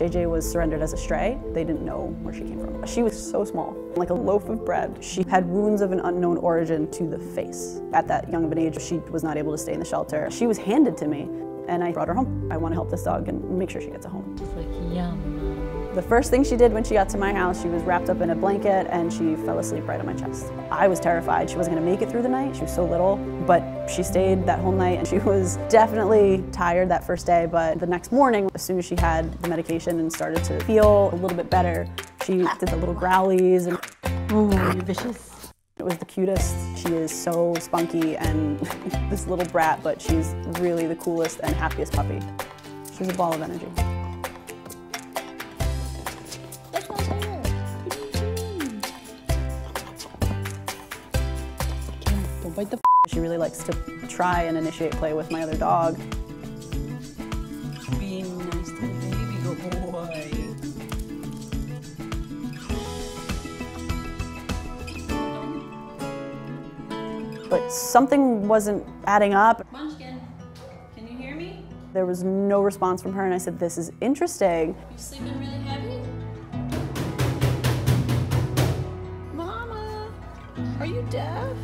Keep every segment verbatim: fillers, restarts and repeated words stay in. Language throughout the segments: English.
J J was surrendered as a stray. They didn't know where she came from. She was so small, like a loaf of bread. She had wounds of an unknown origin to the face. At that young of an age, she was not able to stay in the shelter. She was handed to me, and I brought her home. I want to help this dog and make sure she gets a home. It's like, yum. The first thing she did when she got to my house, she was wrapped up in a blanket, and she fell asleep right on my chest. I was terrified. She wasn't going to make it through the night. She was so little, but she stayed that whole night, and she was definitely tired that first day, but the next morning, as soon as she had the medication and started to feel a little bit better, she did the little growlies and ooh, you're vicious. It was the cutest. She is so spunky and this little brat, but she's really the coolest and happiest puppy. She's a ball of energy. Don't bite the f. She really likes to try and initiate play with my other dog. Being nice to the baby, good boy. But something wasn't adding up. Munchkin, can you hear me? There was no response from her, and I said, this is interesting. Are you sleeping really heavy? Mama, are you deaf?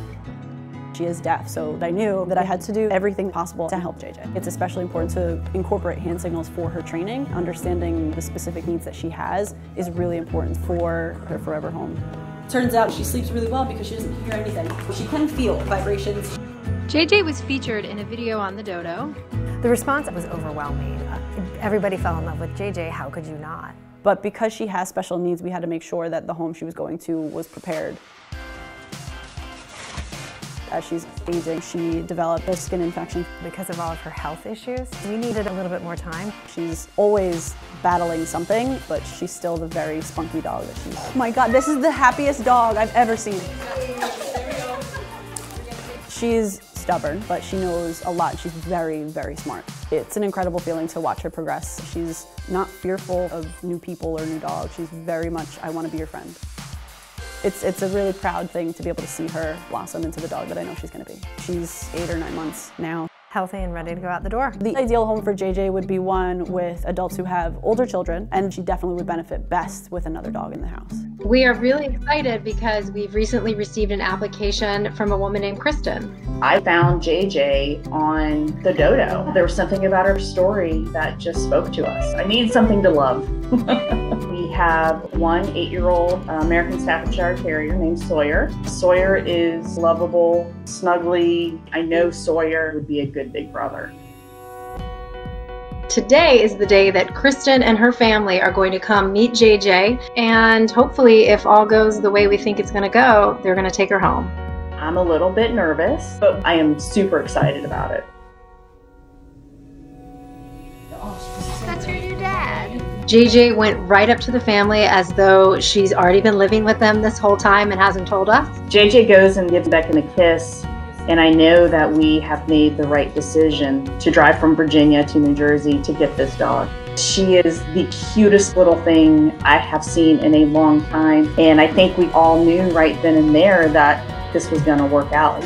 She is deaf, so I knew that I had to do everything possible to help J J. It's especially important to incorporate hand signals for her training. Understanding the specific needs that she has is really important for her forever home. Turns out she sleeps really well because she doesn't hear anything. She can feel vibrations. J J was featured in a video on the Dodo. The response was overwhelming. Everybody fell in love with J J, how could you not? But because she has special needs, we had to make sure that the home she was going to was prepared. As she's aging, she developed a skin infection. Because of all of her health issues, we needed a little bit more time. She's always battling something, but she's still the very spunky dog that she is. Oh my God, this is the happiest dog I've ever seen. She's stubborn, but she knows a lot. She's very, very smart. It's an incredible feeling to watch her progress. She's not fearful of new people or new dogs. She's very much, I want to be your friend. It's, it's a really proud thing to be able to see her blossom into the dog that I know she's going to be. She's eight or nine months now. Healthy and ready to go out the door. The ideal home for J J would be one with adults who have older children, and she definitely would benefit best with another dog in the house. We are really excited because we've recently received an application from a woman named Kristen. I found J J on the Dodo. There was something about her story that just spoke to us. I need something to love. We have one eight-year-old American Staffordshire Terrier named Sawyer. Sawyer is lovable, snuggly. I know Sawyer would be a good big brother. Today is the day that Kristen and her family are going to come meet J J, and hopefully, if all goes the way we think it's going to go, they're going to take her home. I'm a little bit nervous, but I am super excited about it. That's your new dad. J J went right up to the family as though she's already been living with them this whole time and hasn't told us. J J goes and gives Beckham a kiss. And I know that we have made the right decision to drive from Virginia to New Jersey to get this dog. She is the cutest little thing I have seen in a long time. And I think we all knew right then and there that this was going to work out.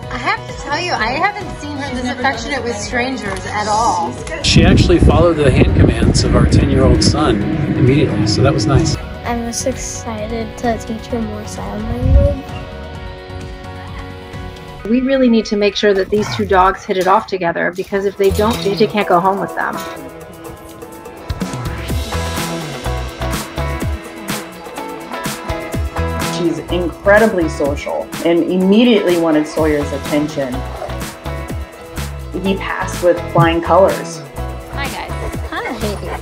I have to tell you, I haven't seen her this affectionate with strangers at all. She actually followed the hand commands of our ten-year-old son immediately, so that was nice. I'm just excited to teach her more sign language. We really need to make sure that these two dogs hit it off together, because if they don't, J J can't go home with them. She's incredibly social and immediately wanted Sawyer's attention. He passed with flying colors. Hi guys. Hi.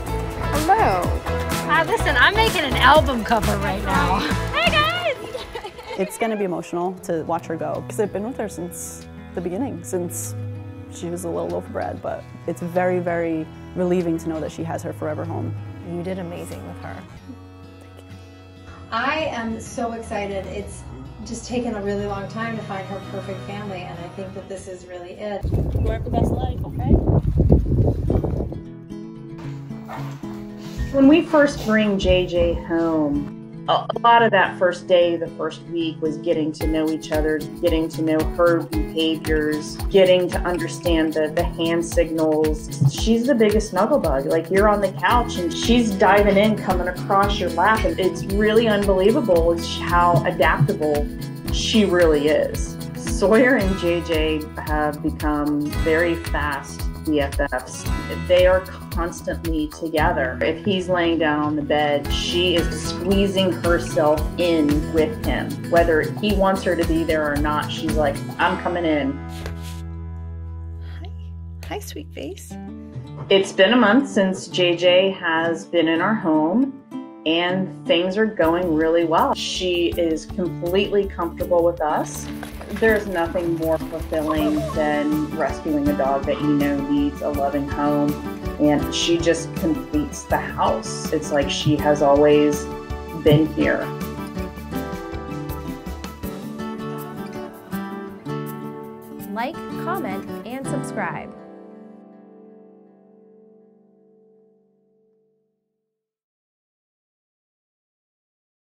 Hello. Uh, listen, I'm making an album cover right now. Hi guys. It's going to be emotional to watch her go, because I've been with her since the beginning, since she was a little loaf of bread, but it's very, very relieving to know that she has her forever home. You did amazing with her. Thank you. I am so excited. It's just taken a really long time to find her perfect family, and I think that this is really it. You have the best life, okay? When we first bring J J home, a lot of that first day, the first week was getting to know each other, getting to know her behaviors, getting to understand the, the hand signals. She's the biggest snuggle bug. Like, you're on the couch and she's diving in, coming across your lap. And it's really unbelievable how adaptable she really is. Sawyer and J J have become very fast B F Fs. They are constantly together. If he's laying down on the bed, she is squeezing herself in with him. Whether he wants her to be there or not, she's like, I'm coming in. Hi. Hi, sweet face. It's been a month since J J has been in our home, and things are going really well. She is completely comfortable with us. There's nothing more fulfilling than rescuing a dog that you know needs a loving home, and she just completes the house. It's like she has always been here. Like, comment, and subscribe.